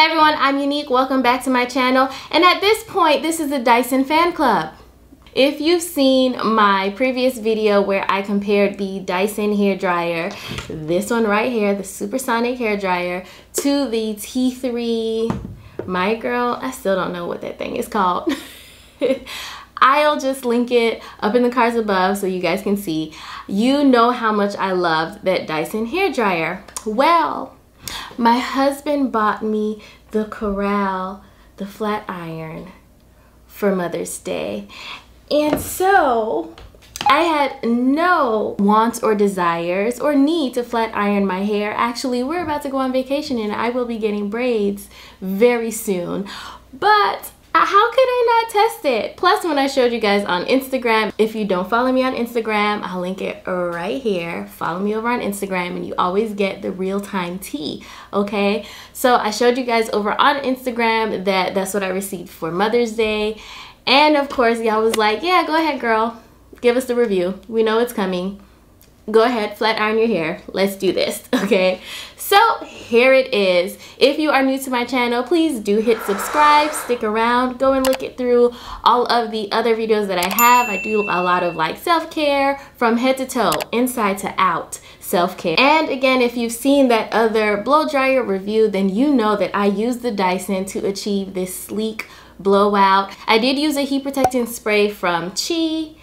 Hey everyone, I'm Unique, welcome back to my channel, and at this point this is the Dyson Fan Club. If you've seen my previous video where I compared the Dyson hairdryer, this one right here, the Supersonic hairdryer, to the T3, my girl, I still don't know what that thing is called. I'll just link it up in the cards above so you guys can see. You know how much I loved that Dyson hairdryer. Well, my husband bought me the Corrale, the flat iron, for Mother's Day. And so I had no wants or desires or need to flat iron my hair. Actually, we're about to go on vacation and I will be getting braids very soon. But how could I not test it? Plus, when I showed you guys on Instagram, if you don't follow me on Instagram, I'll link it right here. Follow me over on Instagram and you always get the real-time tea, okay? So I showed you guys over on Instagram that that's what I received for Mother's Day. And of course, y'all was like, yeah, go ahead, girl. Give us the review. We know it's coming. Go ahead, flat iron your hair. Let's do this, okay? So here it is. If you are new to my channel, please do hit subscribe, stick around, go and look it through all of the other videos that I have. I do a lot of like self-care from head to toe, inside to out self-care. And again, if you've seen that other blow dryer review, then you know that I use the Dyson to achieve this sleek blowout. I did use a heat protecting spray from Chi.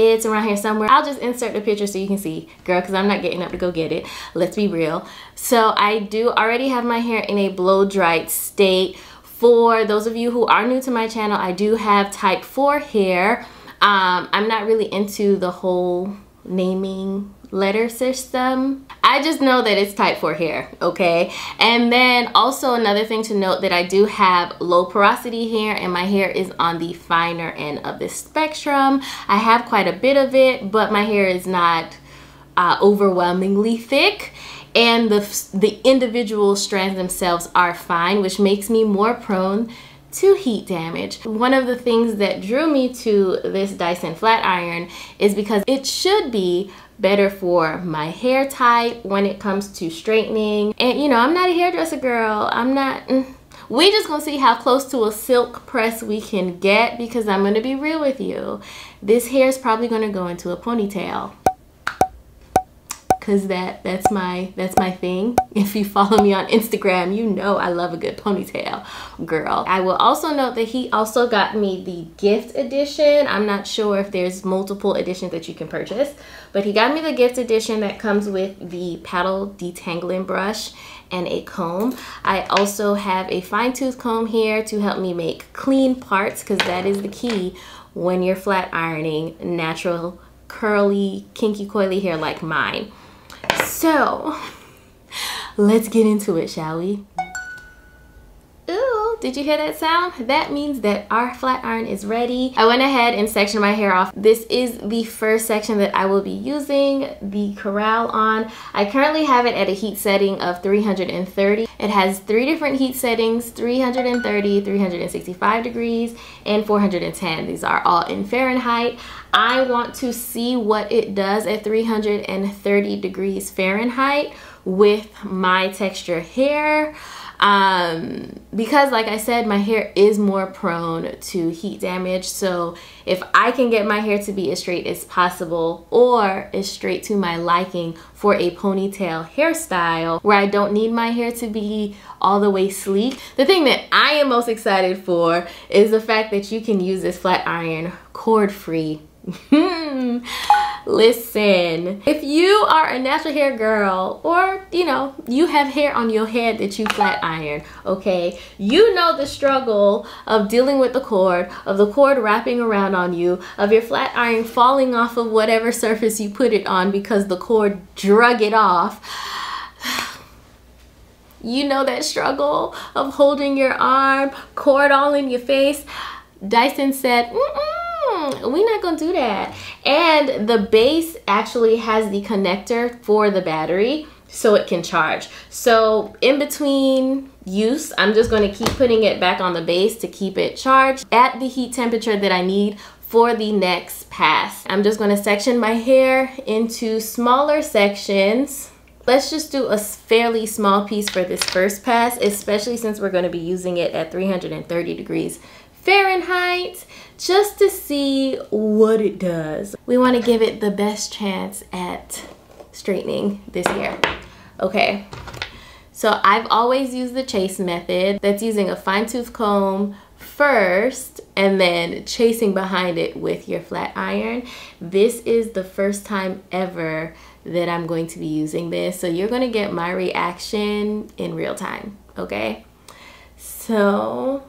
It's around here somewhere. I'll just insert the picture so you can see, girl, because I'm not getting up to go get it. Let's be real. So I do already have my hair in a blow-dried state. For those of you who are new to my channel, I do have type 4 hair. I'm not really into the whole naming letter system. I just know that it's type 4 hair, okay? And then also another thing to note that I do have low porosity hair, and my hair is on the finer end of the spectrum. I have quite a bit of it, but my hair is not overwhelmingly thick, and the individual strands themselves are fine, which makes me more prone to heat damage. One of the things that drew me to this Dyson flat iron is because it should be better for my hair type when it comes to straightening. And you know, I'm not a hairdresser, girl. I'm not. We just gonna see how close to a silk press we can get, because I'm gonna be real with you. This hair is probably gonna go into a ponytail. Cause that's my thing. If you follow me on Instagram, you know I love a good ponytail, girl. I will also note that he also got me the gift edition. I'm not sure if there's multiple editions that you can purchase, but he got me the gift edition that comes with the paddle detangling brush and a comb. I also have a fine-tooth comb here to help me make clean parts, because that is the key when you're flat ironing natural, curly, kinky, coily hair like mine. So let's get into it, shall we? Ooh, did you hear that sound? That means that our flat iron is ready. I went ahead and sectioned my hair off. This is the first section that I will be using the Corrale on. I currently have it at a heat setting of 330. It has three different heat settings: 330, 365 degrees, and 410. These are all in Fahrenheit. I want to see what it does at 330 degrees Fahrenheit with my texture hair, because like I said, my hair is more prone to heat damage. So if I can get my hair to be as straight as possible, or as straight to my liking for a ponytail hairstyle where I don't need my hair to be all the way sleek. The thing that I am most excited for is the fact that you can use this flat iron cord free. Listen, if you are a natural hair girl, or you know, you have hair on your head that you flat iron, okay, you know the struggle of dealing with the cord, of the cord wrapping around on you, of your flat iron falling off of whatever surface you put it on because the cord drug it off. You know that struggle of holding your arm, cord all in your face. Dyson said, we're not gonna do that. And the base actually has the connector for the battery so it can charge. So in between use, I'm just gonna keep putting it back on the base to keep it charged at the heat temperature that I need for the next pass. I'm just gonna section my hair into smaller sections let's just do a fairly small piece for this first pass, especially since we're going to be using it at 330 degrees Fahrenheit, just to see what it does. We want to give it the best chance at straightening this hair. Okay, so I've always used the chase method. That's using a fine tooth comb first and then chasing behind it with your flat iron. This is the first time ever that I'm going to be using this, so you're going to get my reaction in real time, okay? So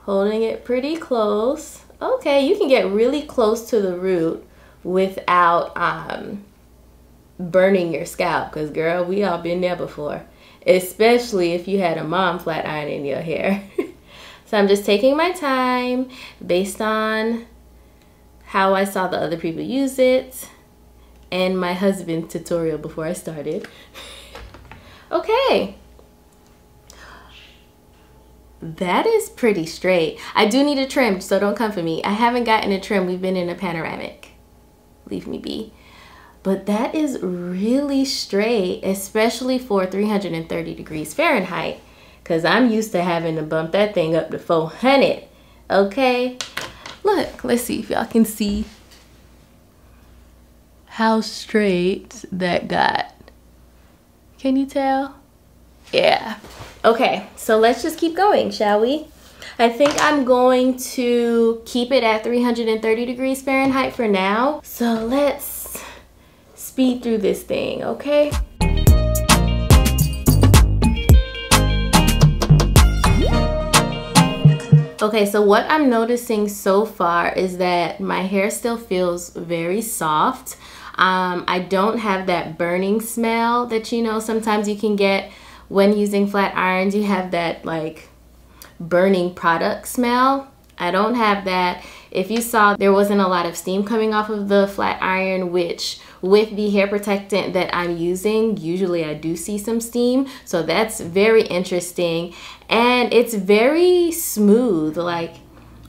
holding it pretty close. Okay, you can get really close to the root without burning your scalp, because girl, we all been there before, especially if you had a mom flat iron in your hair. So I'm just taking my time based on how I saw the other people use it and my husband's tutorial before I started. Okay. That is pretty straight. I do need a trim, so don't come for me. I haven't gotten a trim. We've been in a panoramic. Leave me be. But that is really straight, especially for 330 degrees Fahrenheit. Cause I'm used to having to bump that thing up to 400, okay? Look, let's see if y'all can see how straight that got. Can you tell? Yeah. Okay, so let's just keep going, shall we? I think I'm going to keep it at 330 degrees Fahrenheit for now. So let's speed through this thing, okay? Okay, so what I'm noticing so far is that my hair still feels very soft. I don't have that burning smell that, you know, sometimes you can get when using flat irons. You have that like burning product smell. I don't have that. If you saw, there wasn't a lot of steam coming off of the flat iron, which with the hair protectant that I'm using, usually I do see some steam. So that's very interesting. And it's very smooth. Like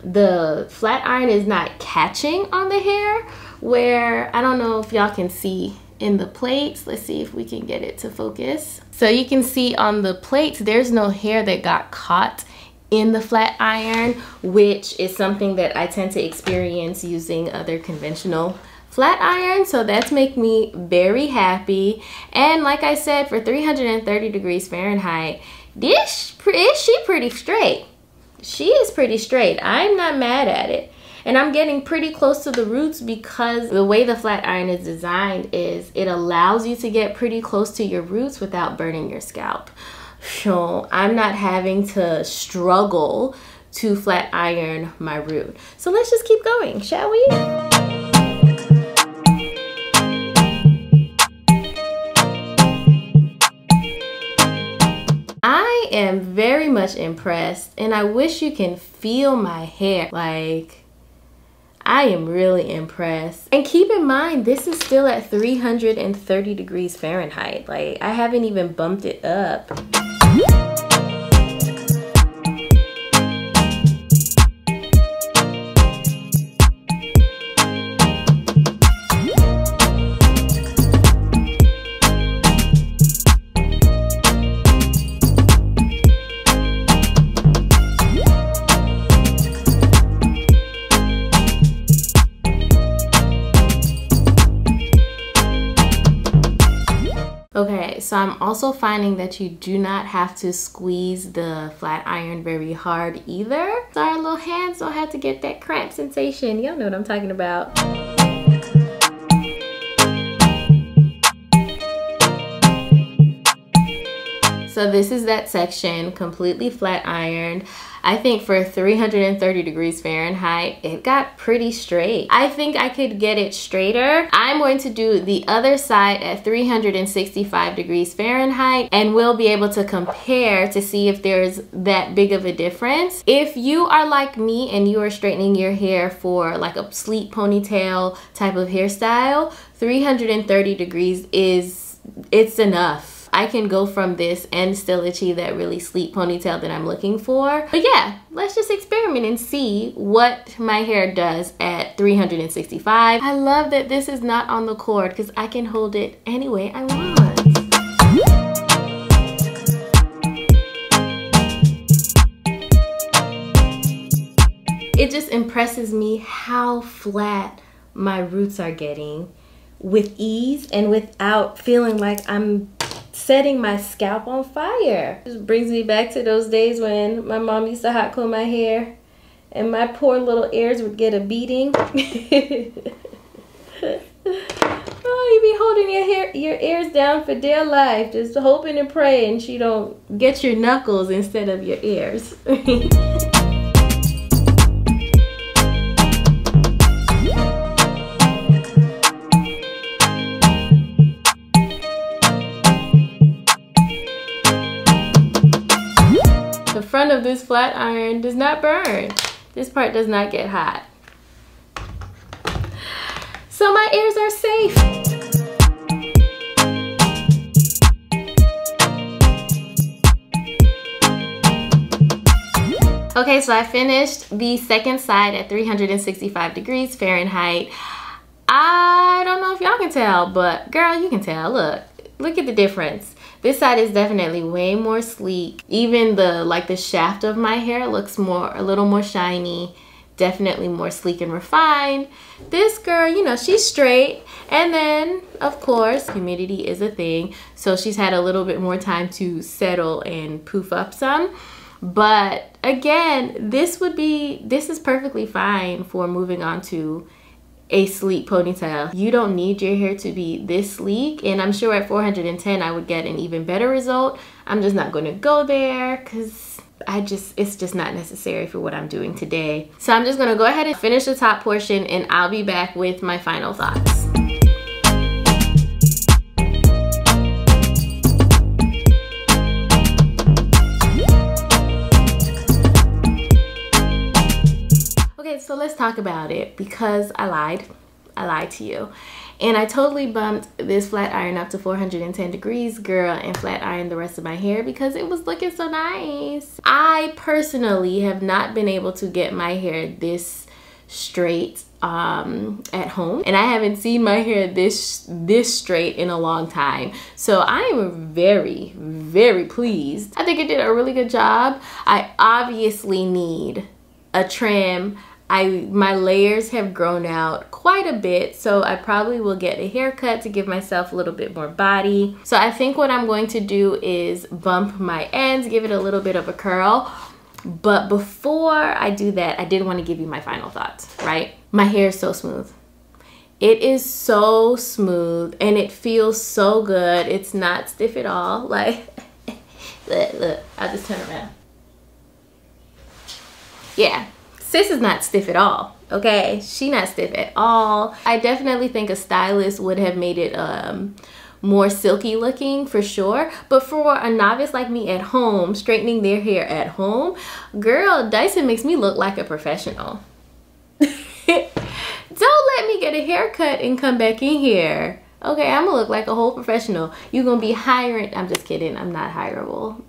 the flat iron is not catching on the hair, where I don't know if y'all can see in the plates. Let's see if we can get it to focus. So you can see on the plates, there's no hair that got caught in the flat iron, which is something that I tend to experience using other conventional flat irons. So that's make me very happy. And like I said, for 330 degrees Fahrenheit, is she pretty straight? She is pretty straight. I'm not mad at it. And I'm getting pretty close to the roots, because the way the flat iron is designed is it allows you to get pretty close to your roots without burning your scalp. So I'm not having to struggle to flat iron my root. So let's just keep going, shall we? I am very much impressed, and I wish you can feel my hair. Like, I am really impressed. And keep in mind, this is still at 330 degrees Fahrenheit. Like, I haven't even bumped it up. Okay, so I'm also finding that you do not have to squeeze the flat iron very hard either. So our little hands don't have to get that cramp sensation. Y'all know what I'm talking about. So this is that section, completely flat ironed. I think for 330 degrees Fahrenheit, it got pretty straight. I think I could get it straighter. I'm going to do the other side at 365 degrees Fahrenheit, and we'll be able to compare to see if there's that big of a difference. If you are like me and you are straightening your hair for like a sleek ponytail type of hairstyle, 330 degrees it's enough. I can go from this and still achieve that really sleek ponytail that I'm looking for. But yeah, let's just experiment and see what my hair does at 365. I love that this is not on the cord, because I can hold it any way I want. It just impresses me how flat my roots are getting with ease and without feeling like I'm setting my scalp on fire. It just brings me back to those days when my mom used to hot comb my hair and my poor little ears would get a beating. Oh, you be holding your ears down for dear life, just hoping and praying she don't get your knuckles instead of your ears. The front of this flat iron does not burn. This part does not get hot. So my ears are safe. Okay, so I finished the second side at 365 degrees Fahrenheit. I don't know if y'all can tell, but girl, you can tell. Look at the difference. This side is definitely way more sleek. Even the shaft of my hair looks a little more shiny. Definitely more sleek and refined. This girl, you know, she's straight. And then, of course, humidity is a thing. So she's had a little bit more time to settle and poof up some. But again, this is perfectly fine for moving on to a sleek ponytail. You don't need your hair to be this sleek, and I'm sure at 410 I would get an even better result. I'm just not going to go there because it's just not necessary for what I'm doing today. So I'm just going to go ahead and finish the top portion, and I'll be back with my final thoughts. So let's talk about it, because I lied to you, and I totally bumped this flat iron up to 410 degrees, girl, and flat ironed the rest of my hair because it was looking so nice. I personally have not been able to get my hair this straight at home, and I haven't seen my hair this straight in a long time, so I am very, very pleased. I think it did a really good job. I obviously need a trim. My layers have grown out quite a bit, so I probably will get a haircut to give myself a little bit more body. So I think what I'm going to do is bump my ends, give it a little bit of a curl. But before I do that, I did want to give you my final thoughts, right? My hair is so smooth. It is so smooth and it feels so good. It's not stiff at all. Like, look, I'll just turn around. Yeah. Sis is not stiff at all, okay? She not stiff at all. I definitely think a stylist would have made it more silky looking for sure, but for a novice like me at home, straightening their hair at home, girl, Dyson makes me look like a professional. Don't let me get a haircut and come back in here. Okay, I'm gonna look like a whole professional. You're gonna be hiring, I'm just kidding, I'm not hireable.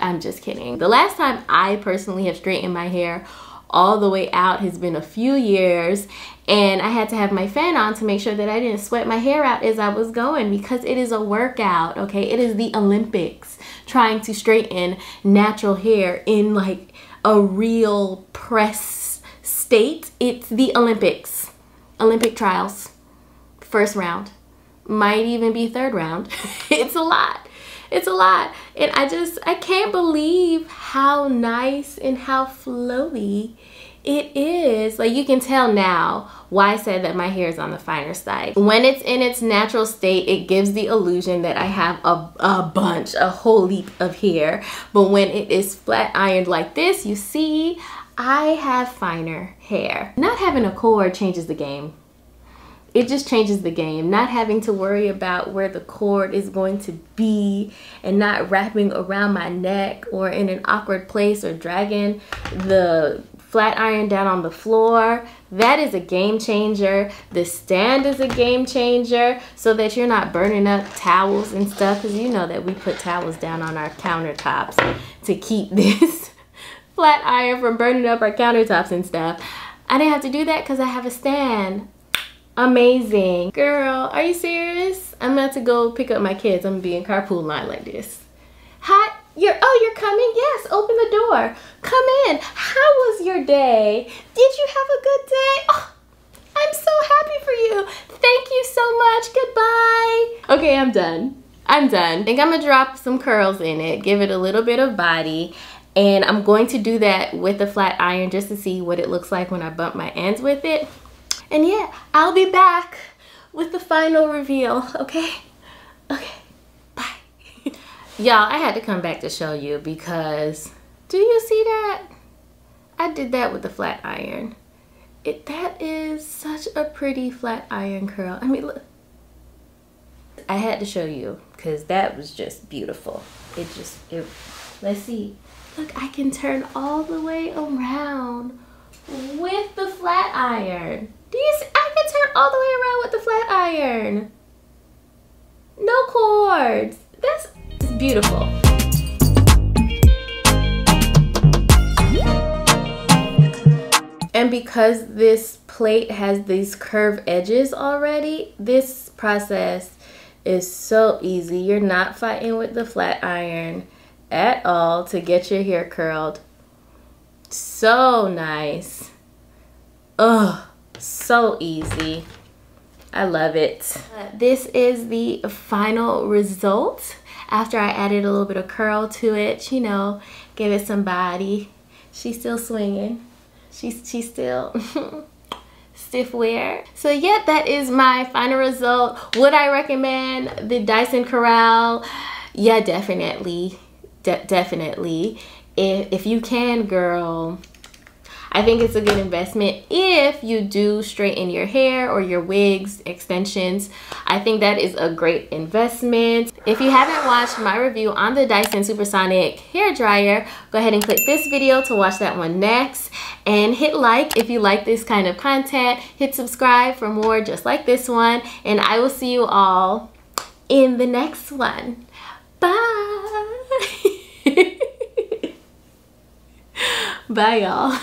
I'm just kidding. The last time I personally have straightened my hair all the way out has been a few years, and I had to have my fan on to make sure that I didn't sweat my hair out as I was going, because it is a workout, okay? It is the Olympics trying to straighten natural hair in like a real press state. It's the Olympics, Olympic trials, first round, might even be third round. It's a lot. It's a lot, and I can't believe how nice and how flowy it is. Like, you can tell now why I said that my hair is on the finer side. When it's in its natural state, it gives the illusion that I have a whole heap of hair. But when it is flat ironed like this, you see, I have finer hair. Not having a cord changes the game. It just changes the game. Not having to worry about where the cord is going to be and not wrapping around my neck or in an awkward place or dragging the flat iron down on the floor. That is a game changer. The stand is a game changer, so that you're not burning up towels and stuff, because you know that we put towels down on our countertops to keep this flat iron from burning up our countertops and stuff. I didn't have to do that because I have a stand. Amazing. Girl, are you serious? I'm about to go pick up my kids. I'm gonna be in carpool line like this. Hi, you're coming? Yes, open the door. Come in. How was was your day? Did you have a good day? Oh, I'm so happy for you. Thank you so much. Goodbye. Okay, I'm done. I'm done. I think I'm gonna drop some curls in it, give it a little bit of body, and I'm going to do that with a flat iron just to see what it looks like when I bump my ends with it. And yeah, I'll be back with the final reveal, okay? Okay, bye. Y'all, I had to come back to show you because, do you see that? I did that with the flat iron. That is such a pretty flat iron curl. I mean, look. I had to show you because that was just beautiful. Let's see. Look, I can turn all the way around with the flat iron. Do you see? I can turn all the way around with the flat iron. No cords. That's beautiful. And because this plate has these curved edges already, this process is so easy. You're not fighting with the flat iron at all to get your hair curled. So nice. Oh, so easy. I love it. This is the final result after I added a little bit of curl to it, you know, give it some body. She's still swinging. She's still stiff wear. So yeah, that is my final result. Would I recommend the Dyson Corrale? Yeah, definitely. Definitely. If you can, girl. I think it's a good investment if you do straighten your hair or your wigs, extensions. I think that is a great investment. If you haven't watched my review on the Dyson Supersonic hair dryer, go ahead and click this video to watch that one next. And hit like if you like this kind of content. Hit subscribe for more just like this one. And I will see you all in the next one. Bye. Bye, y'all.